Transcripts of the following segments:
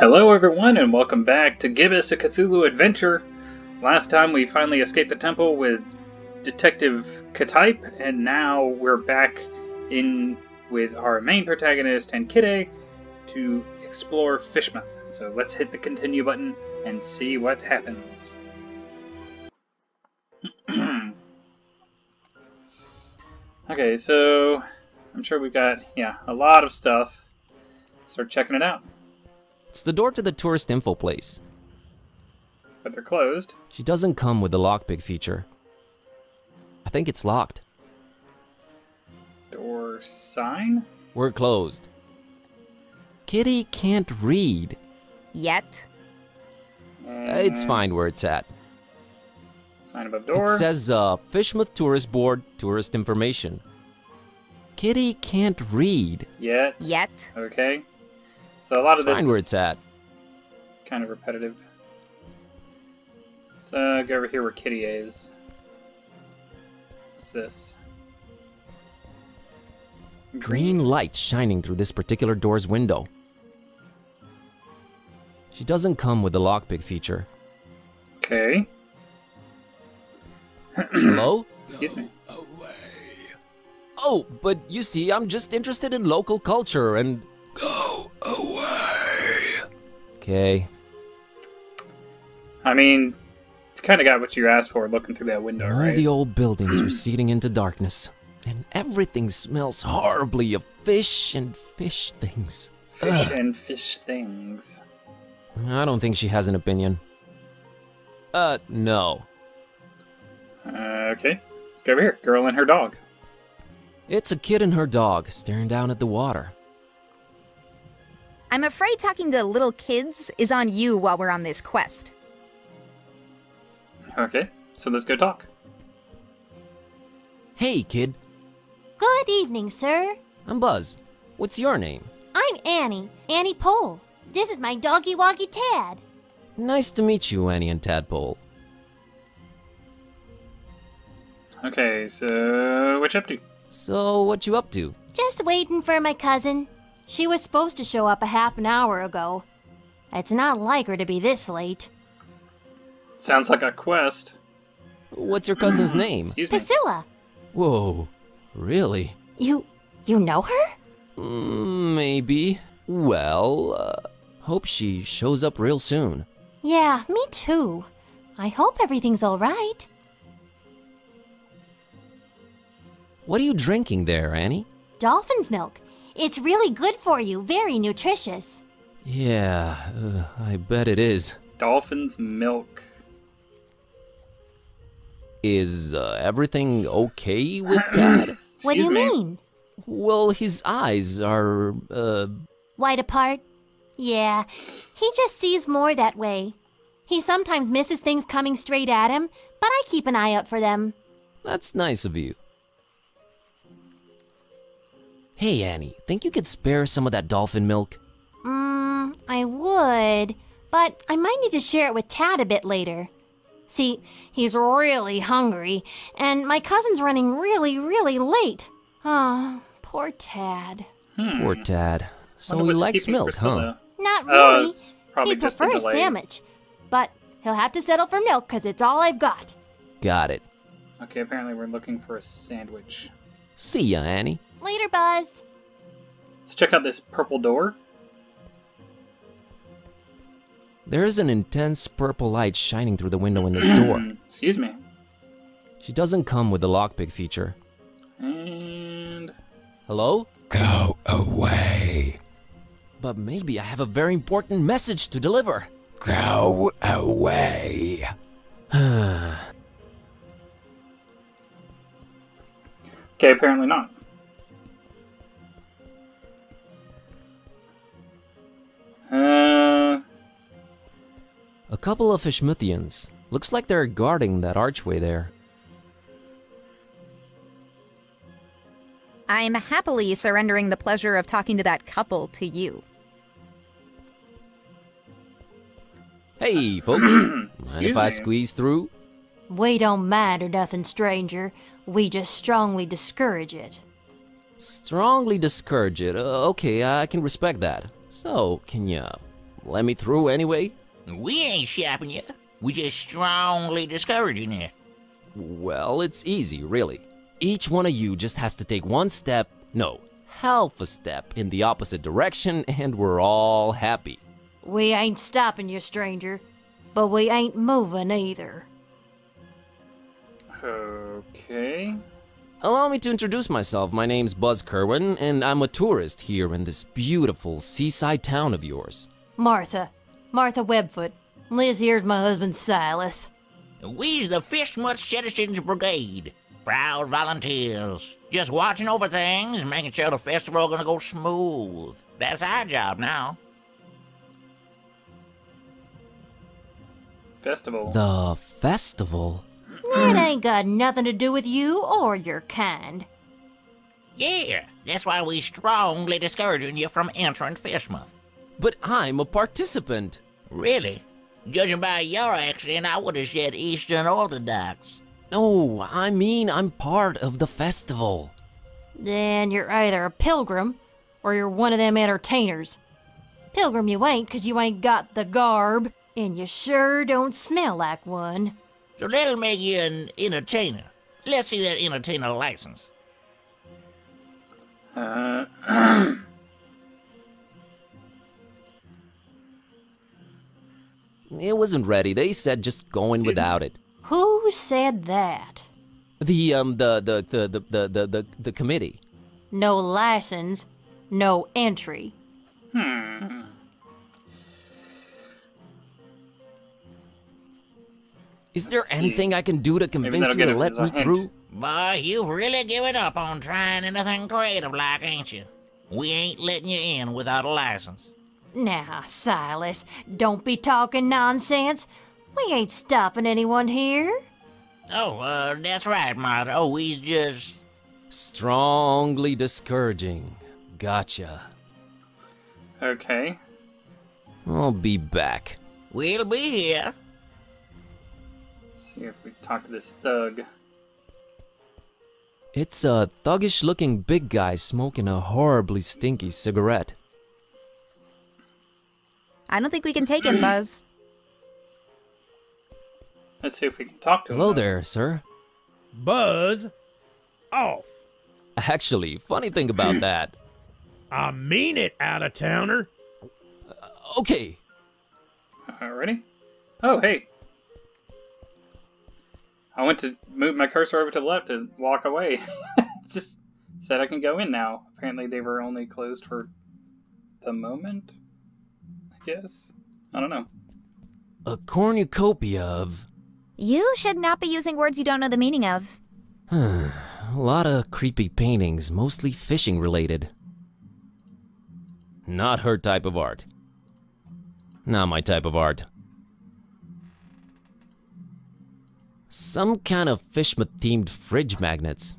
Hello everyone and welcome back to Gibbous a Cthulhu Adventure. Last time we finally escaped the temple with Detective Ketype, and now we're back in with our main protagonist and Kid A to explore Fishmouth. So let's hit the continue button and see what happens. Okay, so I'm sure we've got, a lot of stuff. Let's start checking it out. It's the door to the tourist info place. But they're closed. She doesn't come with the lockpick feature. I think it's locked. Door sign? We're closed. Kitty can't read. Yet. It's fine where it's at. Sign above door. It says, Fishmouth Tourist Board, tourist information. Kitty can't read. Yet. Yet. Okay. So a lot of this where it's at. Kind of repetitive. Let's go over here where Kitty is. What's this? Green light shining through this particular door's window. She doesn't come with the lockpick feature. Okay. Hello? Excuse me. Away. Oh, but you see, I'm just interested in local culture and... Go away. Okay. I mean, it's kind of got what you asked for looking through that window, right? All the old buildings receding into darkness, and everything smells horribly of fish and fish things. Fish and fish things. I don't think she has an opinion. No. Okay. Let's go over here. Girl and her dog. It's a kid and her dog staring down at the water. I'm afraid talking to little kids is on you while we're on this quest. Okay, so let's go talk. Hey, kid. Good evening, sir. I'm Buzz. What's your name? I'm Annie. Annie Pole. This is my doggy woggy Tad. Nice to meet you, Annie and Tadpole. Okay, so what you up to? So what you up to? Just waiting for my cousin. She was supposed to show up a half an hour ago. It's not like her to be this late. Sounds like a quest. What's your cousin's name? Priscilla. Whoa, really? You know her? Maybe. Well, hope she shows up real soon. Yeah, me too. I hope everything's all right. What are you drinking there, Annie? Dolphin's milk. It's really good for you, very nutritious. Yeah, I bet it is. Dolphin's milk. Is everything okay with Dad? What do you mean? Well, his eyes are... Wide apart? Yeah, he just sees more that way. He sometimes misses things coming straight at him, but I keep an eye out for them. That's nice of you. Hey, Annie, think you could spare some of that dolphin milk? I would, but I might need to share it with Tad a bit later. See, he's really hungry, and my cousin's running really late. Oh, poor Tad. Poor Tad. So he likes milk, huh? Not really. He'd prefer a sandwich, but he'll have to settle for milk because it's all I've got. Got it. Okay, apparently we're looking for a sandwich. See ya, Annie. Later, Buzz. Let's check out this purple door. There is an intense purple light shining through the window in this door. Excuse me. She doesn't come with the lockpick feature. And... Hello? Go away. But maybe I have a very important message to deliver. Go away. Okay, apparently not. A couple of Fishmouthians. Looks like they're guarding that archway there. I'm happily surrendering the pleasure of talking to that couple to you. Hey, folks. Mind if I squeeze through? We don't mind or nothing, stranger. We just strongly discourage it. Strongly discourage it? Okay, I can respect that. So, can you let me through anyway? We ain't stopping you. We're just strongly discouraging it. Well, it's easy, really. Each one of you just has to take one step, no, half a step in the opposite direction, and we're all happy. We ain't stopping you, stranger, but we ain't moving either. Okay. Allow me to introduce myself. My name's Buzz Kerwin, and I'm a tourist here in this beautiful seaside town of yours. Martha Webfoot. Liz here's my husband, Silas. We's the Fishmouth Citizens Brigade. Proud volunteers. Just watching over things, making sure the festival's gonna go smooth. That's our job now. Festival. The festival? That ain't got nothing to do with you or your kind. Yeah, that's why we strongly discouraging you from entering Fishmouth. But I'm a participant. Really? Judging by your accent, I would have said Eastern Orthodox. No, I mean I'm part of the festival. Then you're either a pilgrim, or you're one of them entertainers. Pilgrim you ain't, 'cause you ain't got the garb, and you sure don't smell like one. So that'll make you an entertainer. Let's see that entertainer license. It wasn't ready. They said just go in without it. Who said that? The committee. No license, no entry. Is there anything I can do to convince you to let me through? Boy, you've really given up on trying anything creative like, ain't you? We ain't letting you in without a license. Now, Silas, don't be talking nonsense. We ain't stopping anyone here. Oh, that's right, Martha. Oh, he's just... strongly discouraging. Gotcha. Okay. I'll be back. We'll be here. If we talk to this thug. It's a thuggish looking big guy smoking a horribly stinky cigarette. I don't think we can take him, Buzz. Let's see if we can talk to him. Hello there, sir. Buzz off. Actually, funny thing about that. I mean it, out-of-towner. Okay. Alrighty. Oh, hey. I went to move my cursor over to the left to walk away. Just said I can go in now. Apparently they were only closed for the moment, I guess. I don't know. A cornucopia of... You should not be using words you don't know the meaning of. A lot of creepy paintings, mostly fishing related. Not her type of art. Not my type of art. Some kind of Fishmouth-themed fridge magnets.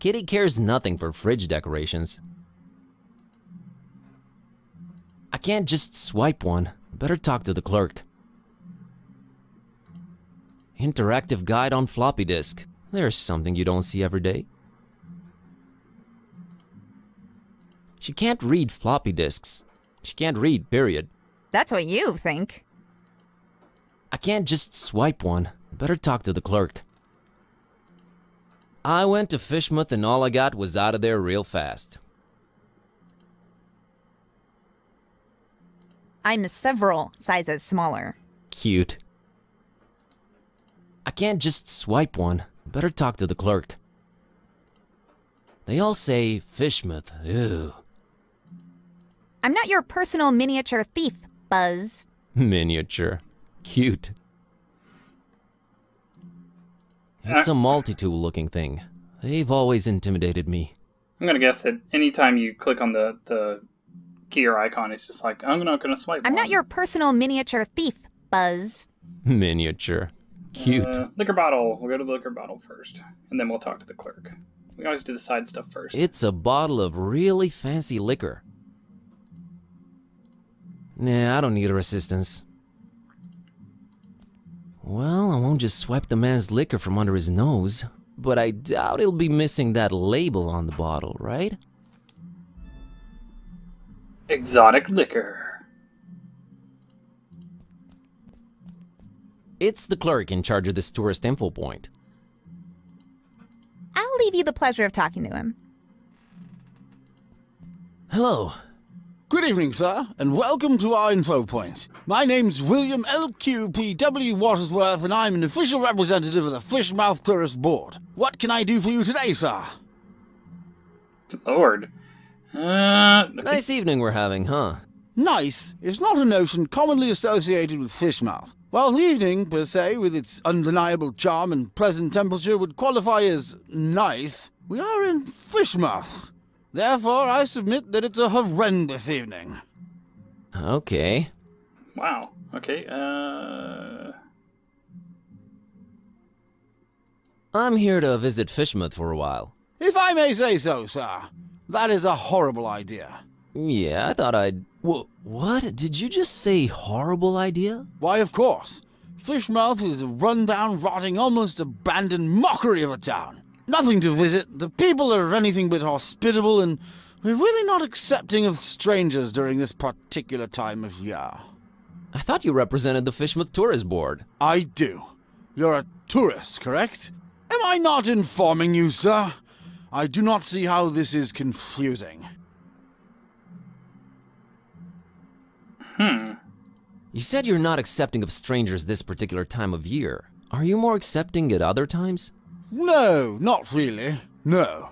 Kitty cares nothing for fridge decorations. I can't just swipe one. Better talk to the clerk. Interactive guide on floppy disk. There's something you don't see every day. She can't read floppy disks. She can't read, period. That's what you think. I can't just swipe one. Better talk to the clerk. I went to Fishmouth and all I got was out of there real fast. I'm several sizes smaller. Cute. I can't just swipe one. Better talk to the clerk. They all say Fishmouth. Ew. I'm not your personal miniature thief, Buzz. Miniature. Cute. It's a multi-tool looking thing. They've always intimidated me. I'm gonna guess that anytime you click on the gear icon, it's just like, I'm not gonna swipe. I'm not your personal miniature thief, Buzz. Miniature. Cute. Liquor bottle. We'll go to the liquor bottle first, and then we'll talk to the clerk. We always do the side stuff first. It's a bottle of really fancy liquor. Nah, I don't need her assistance. Well, I won't just swipe the man's liquor from under his nose, but I doubt he'll be missing that label on the bottle, right? Exotic liquor. It's the clerk in charge of this tourist info point. I'll leave you the pleasure of talking to him. Hello. Good evening, sir, and welcome to our info point. My name's William L Q P W Wattersworth, and I'm an official representative of the Fishmouth Tourist Board. What can I do for you today, sir? Lord. Nice evening we're having, huh? Nice is not a notion commonly associated with Fishmouth. While evening, per se, with its undeniable charm and pleasant temperature would qualify as nice, we are in Fishmouth. Therefore, I submit that it's a horrendous evening. Okay. Wow. Okay, I'm here to visit Fishmouth for a while. If I may say so, sir. That is a horrible idea. Yeah, I thought I'd... What? Did you just say horrible idea? Why, of course. Fishmouth is a run-down, rotting, almost abandoned mockery of a town. Nothing to visit, the people are anything but hospitable, and we're really not accepting of strangers during this particular time of year. I thought you represented the Fishmouth Tourist Board. I do. You're a tourist, correct? Am I not informing you, sir? I do not see how this is confusing. You said you're not accepting of strangers this particular time of year. Are you more accepting at other times? No, not really. No.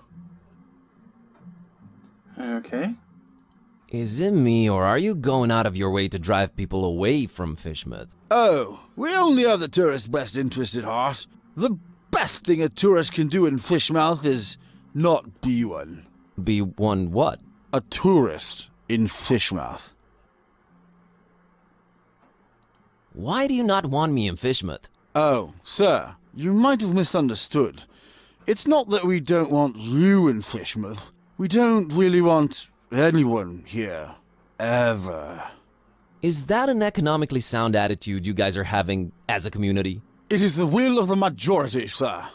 Okay. Is it me, or are you going out of your way to drive people away from Fishmouth? Oh, we only have the tourist's best interest at heart. The best thing a tourist can do in Fishmouth is not be one. Be one what? A tourist in Fishmouth. Why do you not want me in Fishmouth? Oh, sir. You might have misunderstood. It's not that we don't want you in Fishmouth. We don't really want anyone here. Ever. Is that an economically sound attitude you guys are having as a community? It is the will of the majority, sir.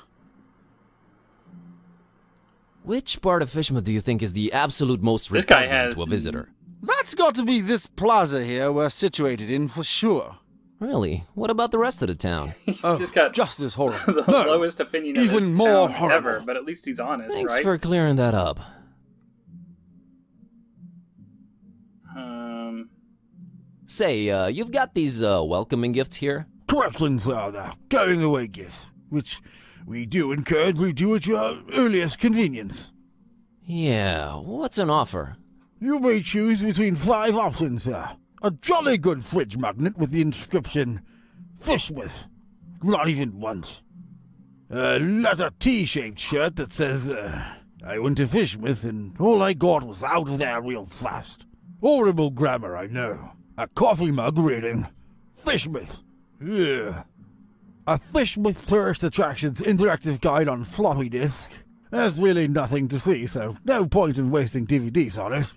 Which part of Fishmouth do you think is the absolute most repugnant to a visitor? That's got to be this plaza here we're situated in for sure. Really? What about the rest of the town? He's just as horrible. The lowest opinion of even this more town horrible. Ever, but at least he's honest, Thanks for clearing that up. Say, you've got these welcoming gifts here? Correct ones are the going away gifts, which we do encourage we do at your earliest convenience. Yeah, what's an offer? You may choose between 5 options, sir. A jolly good fridge magnet with the inscription, Fishmouth, not even once. A leather T-shaped shirt that says, I went to Fishmouth and all I got was out of there real fast. Horrible grammar, I know. A coffee mug reading, Fishmouth, yeah. A Fishmouth Tourist Attractions interactive guide on floppy disk. There's really nothing to see, so no point in wasting DVDs on it.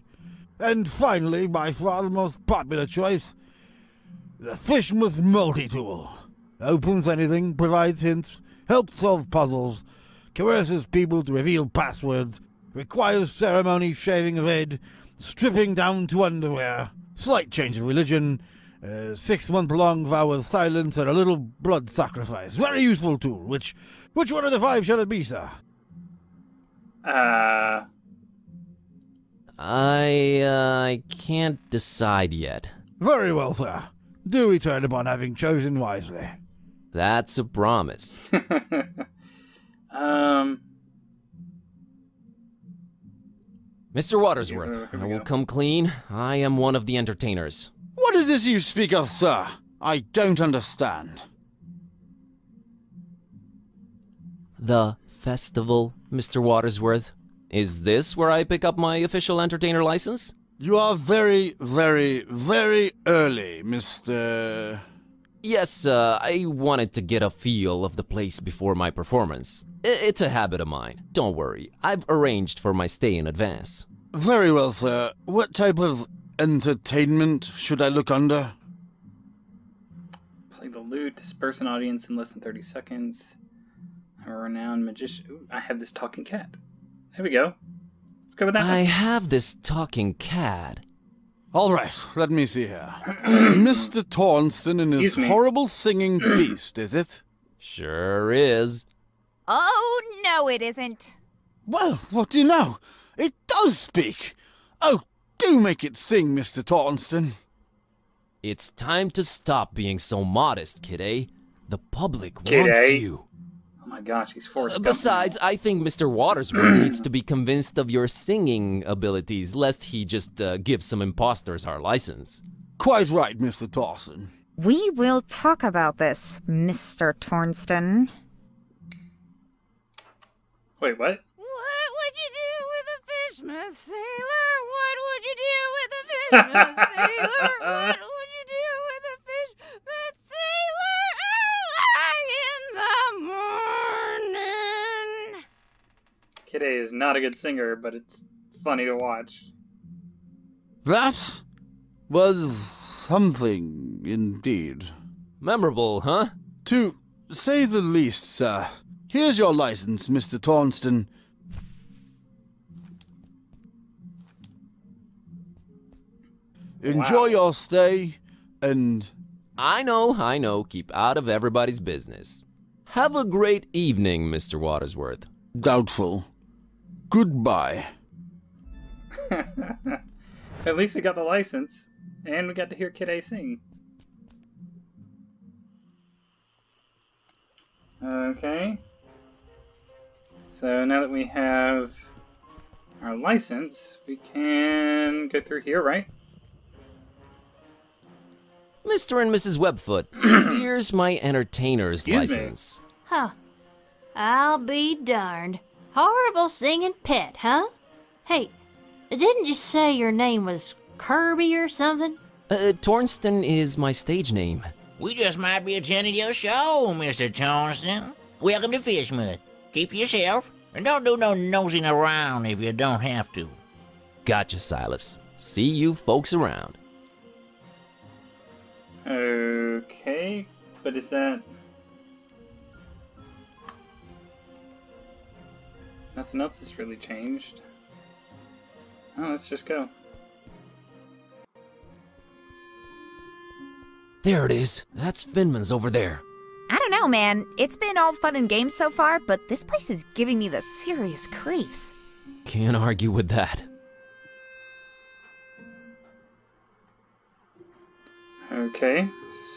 And finally, by far the most popular choice, the Fishmouth Multi-Tool. Opens anything, provides hints, helps solve puzzles, coerces people to reveal passwords, requires ceremony, shaving of head, stripping down to underwear, slight change of religion, a 6-month-long vow of silence, and a little blood sacrifice. Very useful tool. Which one of the 5 shall it be, sir? I can't decide yet. Very well, sir. Do return upon having chosen wisely. That's a promise. Mr. Wattersworth, I will come clean. I am one of the entertainers. What is this you speak of, sir? I don't understand. The festival, Mr. Wattersworth. Is this where I pick up my official entertainer license? You are very, very, very early, Mr... Yes, I wanted to get a feel of the place before my performance. It's a habit of mine. Don't worry, I've arranged for my stay in advance. Very well, sir. What type of entertainment should I look under? Play the lute, disperse an audience in less than 30 seconds. A renowned magician... Ooh, I have this talking cat. There we go. Let's go with that. I have this talking cat. All right, let me see here. Mr. Tornston and his horrible singing beast, is it? Sure is. Oh, no it isn't. Well, what do you know? It does speak. Oh, do make it sing, Mr. Tornston. It's time to stop being so modest, Kid A. The public wants you. Oh my gosh, he's forced. Besides, I think Mr. Wattersworth needs to be convinced of your singing abilities, lest he just give some imposters our license. Quite right, Mr. Torsten. We will talk about this, Mr. Tornston. Wait, what? What would you do with a fishman sailor? What would you do with a fishman sailor? What would you do with a fishman sailor early in the morning? Kid A is not a good singer, but it's funny to watch. That was something indeed. Memorable, huh? To say the least, sir. Here's your license, Mr. Tornston. Enjoy your stay, and... I know, keep out of everybody's business. Have a great evening, Mr. Wattersworth. Doubtful. Goodbye. At least we got the license, and we got to hear Kid A sing. Okay. So now that we have our license, we can go through here, right? Mr. and Mrs. Webfoot, here's my entertainer's license. Huh. I'll be darned. Horrible singing pet, huh? Hey, didn't you say your name was Kirby or something? Tornston is my stage name. We just might be attending your show, Mr. Tornston. Welcome to Fishmouth. Keep yourself, and don't do no nosing around if you don't have to. Gotcha, Silas. See you folks around. Okay, what is that? Nothing else has really changed. Oh, let's just go. There it is. That's Finman's over there. I don't know, man. It's been all fun and games so far, but this place is giving me the serious creeps. Can't argue with that. Okay,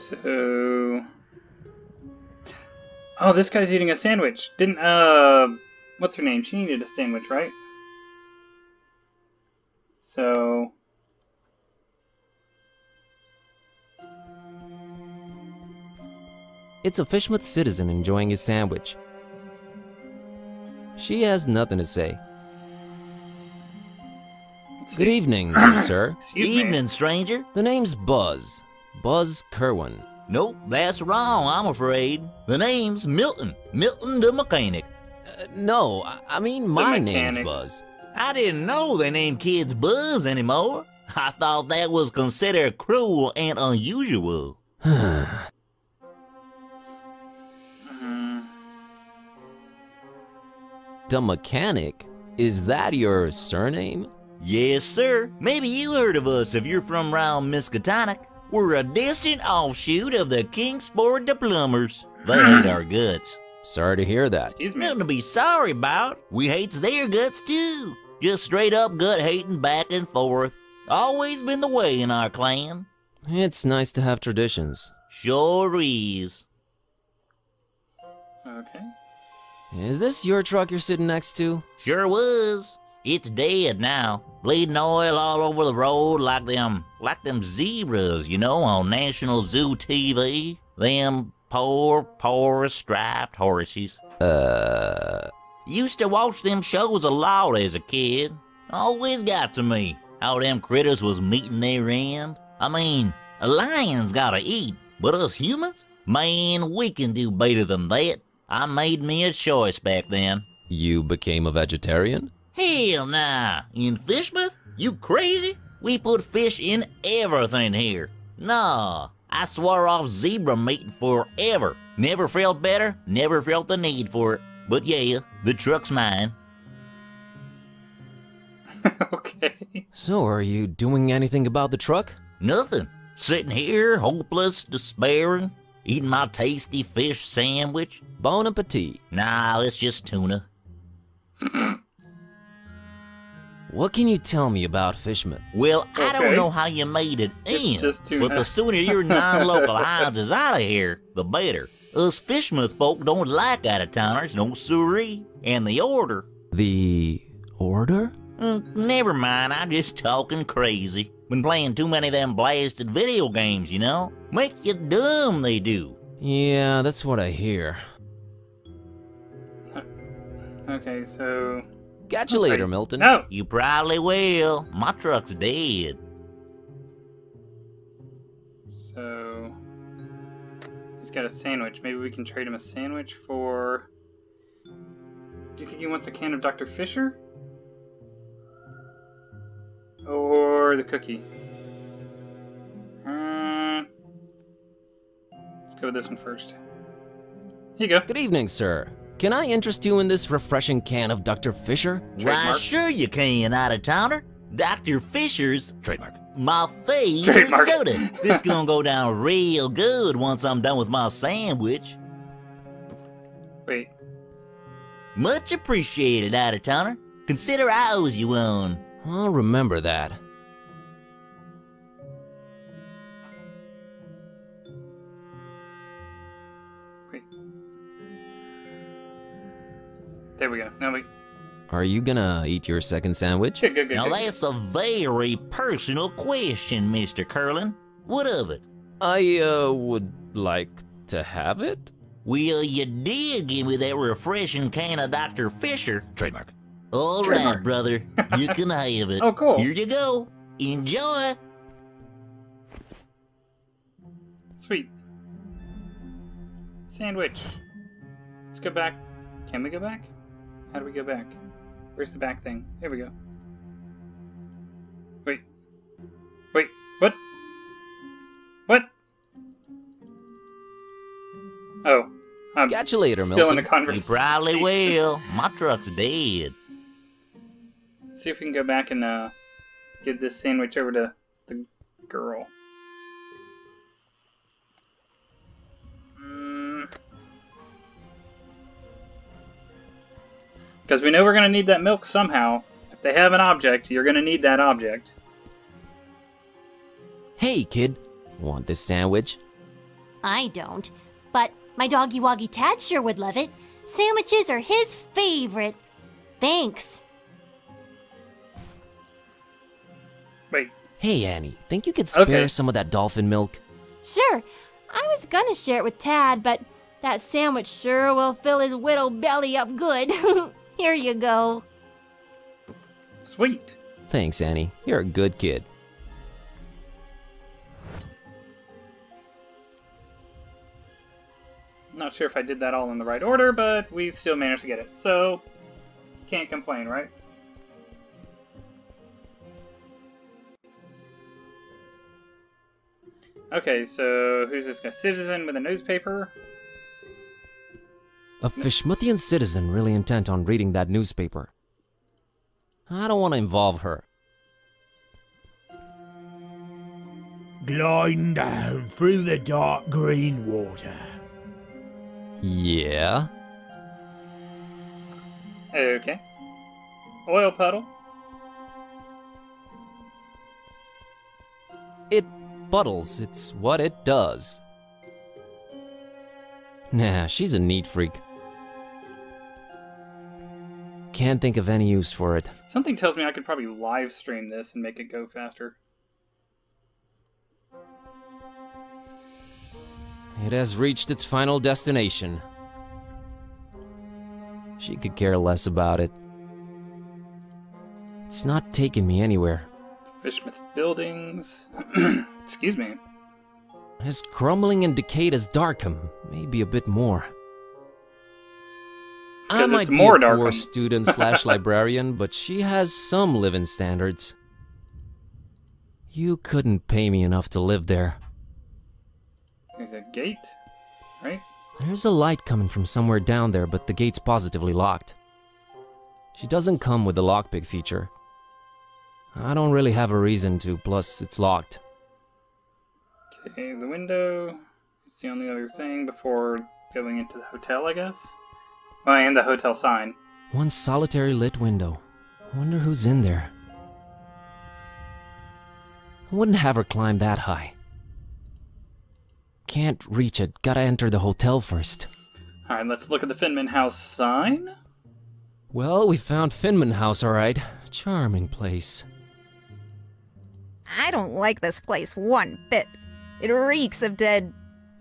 so... Oh, this guy's eating a sandwich. Didn't, what's her name? She needed a sandwich, right? So... It's a Fishmouth citizen enjoying his sandwich. She has nothing to say. Good evening, sir. Evening, stranger. The name's Buzz. Buzz Kerwin. Nope, that's wrong, I'm afraid. The name's Milton. Milton the Mechanic. No, I mean my name's Buzz. I didn't know they named kids Buzz anymore. I thought that was considered cruel and unusual. The Mechanic? Is that your surname? Yes, sir. Maybe you heard of us if you're from around Miskatonic. We're a distant offshoot of the Kingsport Diplomers. They hate our guts. Sorry to hear that. Excuse me. Nothing to be sorry about. We hates their guts too. Just straight up gut hating back and forth. Always been the way in our clan. It's nice to have traditions. Sure is. Okay. Is this your truck you're sitting next to? Sure was. It's dead now. Bleeding oil all over the road like them zebras, you know, on National Zoo TV. Them poor, poor striped horses. Used to watch them shows a lot as a kid. Always got to me how them critters was meeting their end. I mean, a lion's gotta eat, but us humans? Man, we can do better than that. I made me a choice back then. You became a vegetarian? Hell nah. In Fishmouth? You crazy? We put fish in everything here. Nah, I swore off zebra meat forever. Never felt better, never felt the need for it. But yeah, the truck's mine. Okay. So, are you doing anything about the truck? Nothing. Sitting here, hopeless, despairing, eating my tasty fish sandwich. Bon appetit. Nah, it's just tuna. What can you tell me about Fishmouth? Well, okay. I don't know how you made it in, but the sooner your non-local hinds is out of here, the better. Us Fishmouth folk don't like out-of-towners, no siree. And the Order. The Order? Never mind, I'm just talking crazy. Been playing too many of them blasted video games, you know? Make you dumb, they do. Yeah, that's what I hear. Okay, so... Catch you later, Milton. No. You probably will. My truck's dead. So... He's got a sandwich. Maybe we can trade him a sandwich for... Do you think he wants a can of Dr. Fisher? Or the cookie? Let's go with this one first. Here you go. Good evening, sir. Can I interest you in this refreshing can of Dr. Fisher? Trademark. Why, sure you can, out-of-towner. Dr. Fisher's, trademark, my favorite trademark. Soda. This gonna go down real good once I'm done with my sandwich. Wait. Much appreciated, out-of-towner. Consider I owes you one. I'll remember that. There we go. Now we... Are you gonna eat your second sandwich? Good, now that's a very personal question, Mr. Curlin. What of it? I, would like to have it? Well, you did give me that refreshing can of Dr. Fisher. Trademark. All trademark. Right, brother. You can have it. Oh, cool. Here you go. Enjoy. Sweet. Sandwich. Let's go back. Can we go back? How do we go back? Where's the back thing? Here we go. Wait. Wait. What? What? Oh. I'm got you later, still Milton. In a conversation. You probably will. My truck's dead. Let's see if we can go back and get this sandwich over to the girl. Because we know we're going to need that milk somehow. If they have an object, you're going to need that object. Hey, kid. Want this sandwich? I don't. But my doggy woggy Tad sure would love it. Sandwiches are his favorite. Thanks. Wait. Hey, Annie. Think you could spare some of that dolphin milk? Sure. I was going to share it with Tad, but that sandwich sure will fill his whittle belly up good. Here you go. Sweet. Thanks, Annie. You're a good kid. Not sure if I did that all in the right order, but we still managed to get it. So, can't complain, right? Okay, so who's this guy? Citizen with a newspaper? A Fishmouthian citizen really intent on reading that newspaper. I don't want to involve her. Gliding down through the dark green water. Yeah. Okay. Oil puddle. It puddles. It's what it does. Nah, she's a neat freak. Can't think of any use for it. Something tells me I could probably live stream this and make it go faster. It has reached its final destination. She could care less about it. It's not taking me anywhere. Fishmouth buildings. Excuse me. As crumbling and decayed as Darkham, maybe a bit more. I might be a poor student slash librarian, but she has some living standards. You couldn't pay me enough to live there. There's a gate, right? There's a light coming from somewhere down there, but the gate's positively locked. She doesn't come with the lockpick feature. I don't really have a reason to, plus it's locked. Okay, the window is the only other thing before going into the hotel, I guess? Oh, and the hotel sign. One solitary lit window. I wonder who's in there. I wouldn't have her climb that high. Can't reach it, gotta enter the hotel first. Alright, let's look at the Finman House sign. Well, we found Finman House, alright. Charming place. I don't like this place one bit. It reeks of dead...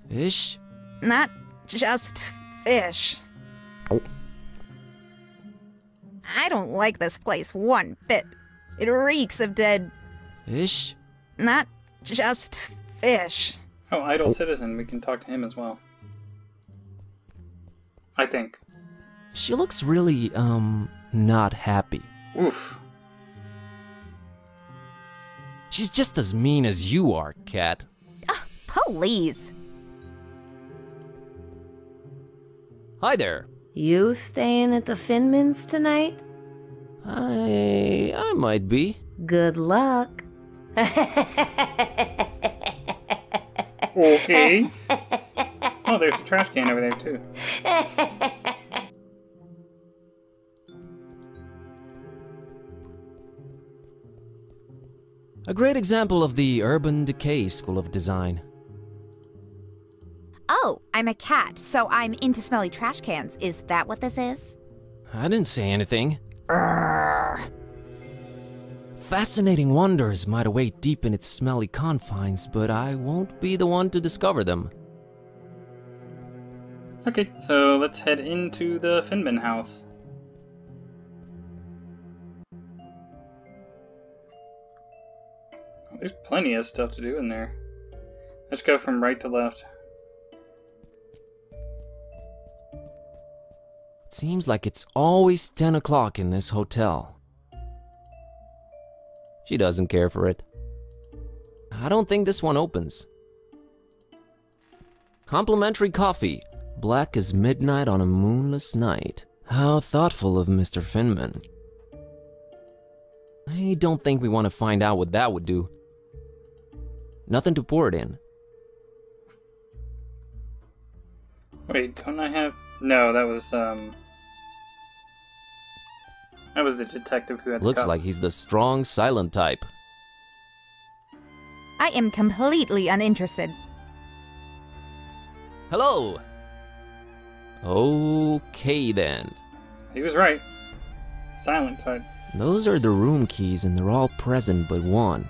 fish? Not just fish. Oh. I don't like this place one bit. It reeks of dead... fish? Not just fish. Oh, idle citizen. We can talk to him as well. I think. She looks really, not happy. Oof. She's just as mean as you are, Cat. Please. Hi there. You staying at the Finmans tonight? I might be. Good luck. Okay. Oh, there's a trash can over there, too. A great example of the urban decay school of design. Oh, I'm a cat, so I'm into smelly trash cans. Is that what this is? I didn't say anything. Urgh. Fascinating wonders might await deep in its smelly confines, but I won't be the one to discover them. Okay, so let's head into the Finman House. There's plenty of stuff to do in there. Let's go from right to left. It seems like it's always 10 o'clock in this hotel. She doesn't care for it. I don't think this one opens. Complimentary coffee. Black as midnight on a moonless night. How thoughtful of Mr. Finman. I don't think we want to find out what that would do. Nothing to pour it in. Wait, don't I have... No, that was the detective who had... Looks like he's the strong, silent type. I am completely uninterested. Hello! Okay, then. He was right. Silent type. Those are the room keys, and they're all present but one.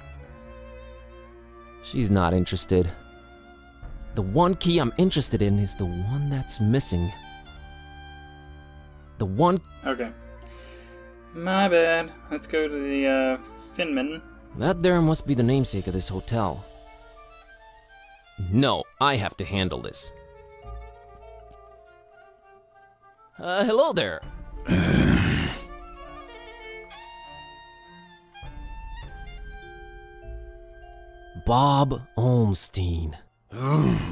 She's not interested. The one key I'm interested in is the one that's missing. The one... Okay. My bad. Let's go to the, Finman. That there must be the namesake of this hotel. No, I have to handle this. Hello there. Bob Olmstein.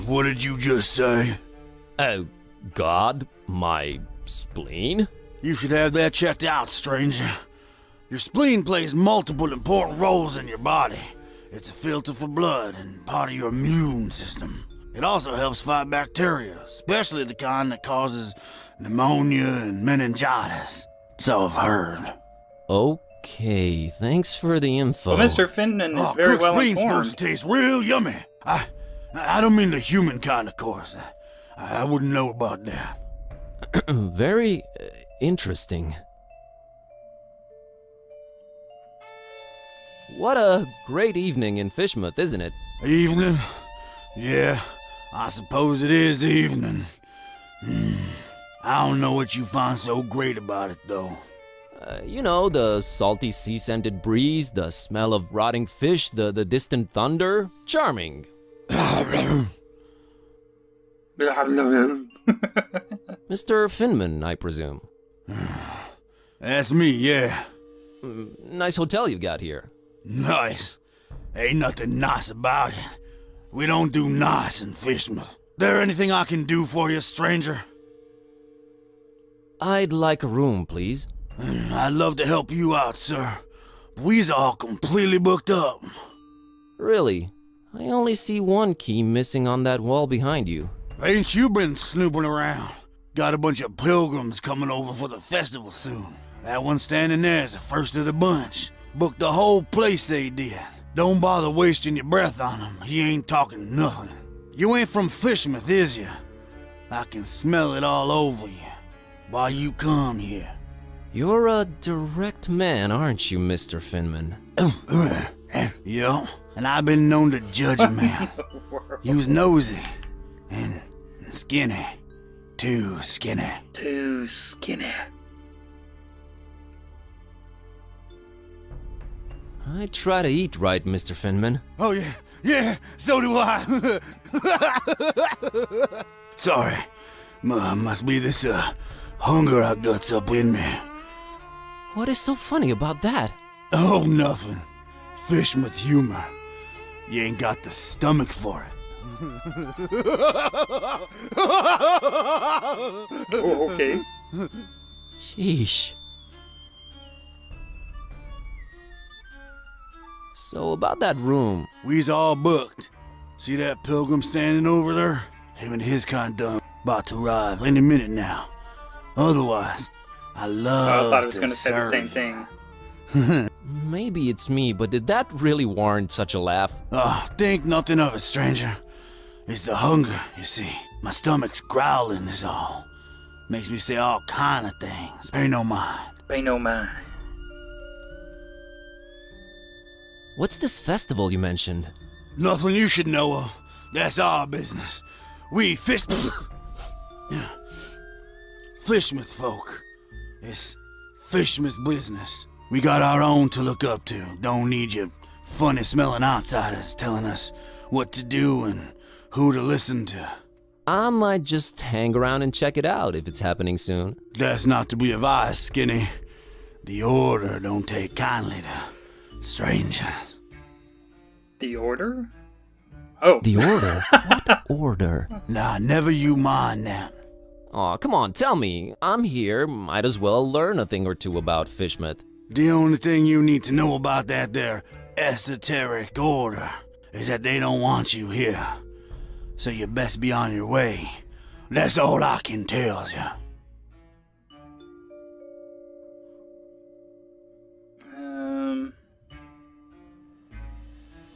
What did you just say? Oh, God, my spleen? You should have that checked out, stranger. Your spleen plays multiple important roles in your body. It's a filter for blood and part of your immune system. It also helps fight bacteria, especially the kind that causes pneumonia and meningitis. So I've heard. Okay, thanks for the info. Well, Mr. Finman is very well informed. Cooked spleen supposed to taste real yummy. I don't mean the human kind, of course. I wouldn't know about that. Very interesting. What a great evening in Fishmouth, isn't it? Evening? Yeah, I suppose it is evening. I don't know what you find so great about it, though. You know, the salty sea-scented breeze, the smell of rotting fish, the distant thunder. Charming. Mr. Finman, I presume. That's me, yeah. Nice hotel you got here. Nice? Ain't nothing nice about it. We don't do nice in Fishmouth. There anything I can do for you, stranger? I'd like a room, please. I'd love to help you out, sir. We's all completely booked up. Really? I only see one key missing on that wall behind you. Ain't you been snooping around? Got a bunch of pilgrims coming over for the festival soon. That one standing there is the first of the bunch. Booked the whole place they did. Don't bother wasting your breath on him. He ain't talking nothing. You ain't from Fishmouth, is you? I can smell it all over you. Why you come here? You're a direct man, aren't you, Mr. Finman? Yo, and I've been known to judge a man. He was nosy and skinny. Too skinny. Too skinny. I try to eat right, Mr. Finman. Oh yeah, yeah, so do I. Sorry, must be this hunger I guts up in me. What is so funny about that? Oh, nothing. Fishmouth humor. You ain't got the stomach for it. Oh, okay. Sheesh. So about that room. We's all booked. See that pilgrim standing over there? Him and his kind done about to arrive any minute now. Otherwise, I love I thought I was going to say the same thing. Maybe it's me, but did that really warrant such a laugh? Oh, think nothing of it, stranger. It's the hunger, you see. My stomach's growling is all. Makes me say all kind of things. Pay no mind. Pay no mind. What's this festival you mentioned? Nothing you should know of. That's our business. We fish... Fishmouth folk. It's Fishmouth business. We got our own to look up to. Don't need your funny smelling outsiders telling us what to do and who to listen to. I might just hang around and check it out if it's happening soon. That's not to be advised, Skinny. The Order don't take kindly to strangers. The Order? Oh. The Order? What order? Nah, never you mind that. Aw, oh, come on, tell me. I'm here, might as well learn a thing or two about Fishmouth. The only thing you need to know about that there esoteric order is that they don't want you here. So you best be on your way. That's all I can tell you.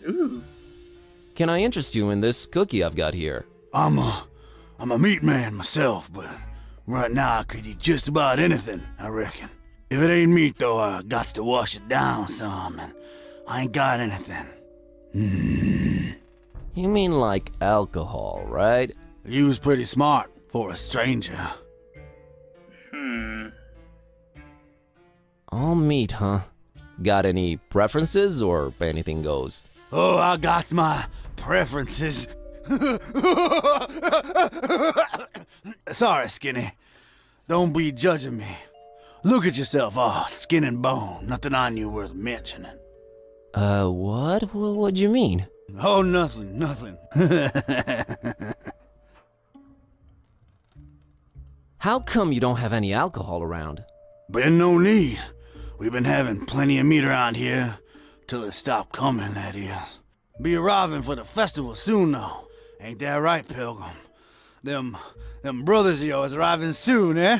Ooh. Can I interest you in this cookie I've got here? I'm a meat man myself, but right now I could eat just about anything, I reckon. If it ain't meat, though, I got to wash it down some, and I ain't got anything. Mm. You mean like alcohol, right? You was pretty smart for a stranger. Hmm. All meat, huh? Got any preferences, or anything goes? Oh, I got my preferences. Sorry, Skinny. Don't be judging me. Look at yourself, all skin and bone. Nothing on you worth mentioning. What? What'd you mean? Oh, nothing, nothing. How come you don't have any alcohol around? Been no need. We've been having plenty of meat around here. Till it stopped coming, that is. Be arriving for the festival soon, though. Ain't that right, Pilgrim? Them brothers of yours arriving soon, eh?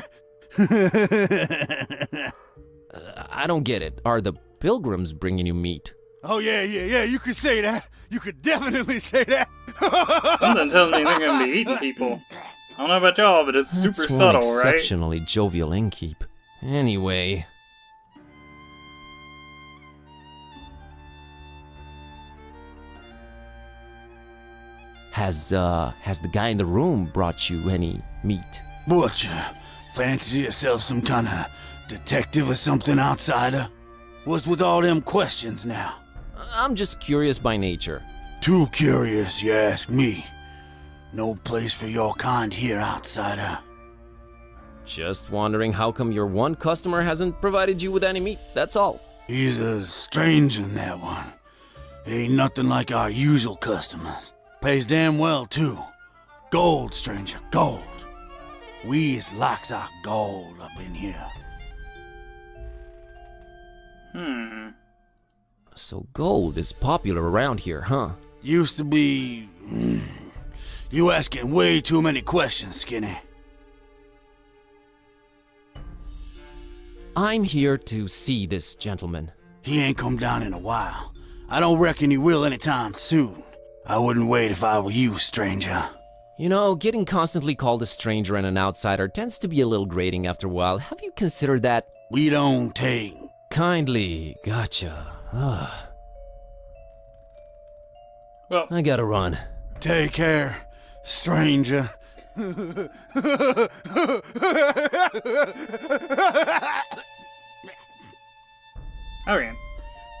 I don't get it. Are the pilgrims bringing you meat? Oh, yeah. You could say that. You could definitely say that. Something tells me they're going to be eating people. I don't know about y'all, but it's super subtle, right? Exceptionally jovial innkeep. Anyway... Has the guy in the room brought you any meat? Butcher, fancy yourself some kind of detective or something, outsider? What's with all them questions now? I'm just curious by nature. Too curious, you ask me. No place for your kind here, outsider. Just wondering how come your one customer hasn't provided you with any meat, that's all. He's a stranger in that one. Ain't nothing like our usual customers. Pays damn well, too. Gold, stranger, gold. We locks our gold up in here. Hmm. So gold is popular around here, huh? Used to be... You asking way too many questions, Skinny. I'm here to see this gentleman. He ain't come down in a while. I don't reckon he will anytime soon. I wouldn't wait if I were you, stranger. You know, getting constantly called a stranger and an outsider tends to be a little grating after a while. Have you considered that? We don't take... Kindly, gotcha. Well, I gotta run. Take care, stranger. Okay,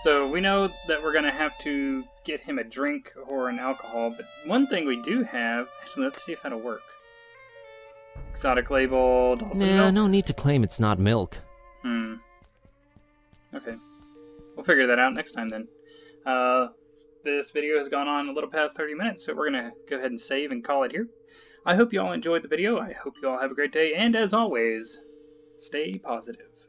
so we know that we're gonna have to get him a drink or an alcohol, but one thing we do have... Actually, let's see if that'll work. Exotic label... Nah, no need to claim it's not milk. Okay. We'll figure that out next time, then. This video has gone on a little past 30 minutes, so we're going to go ahead and save and call it here. I hope you all enjoyed the video. I hope you all have a great day, and as always, stay positive.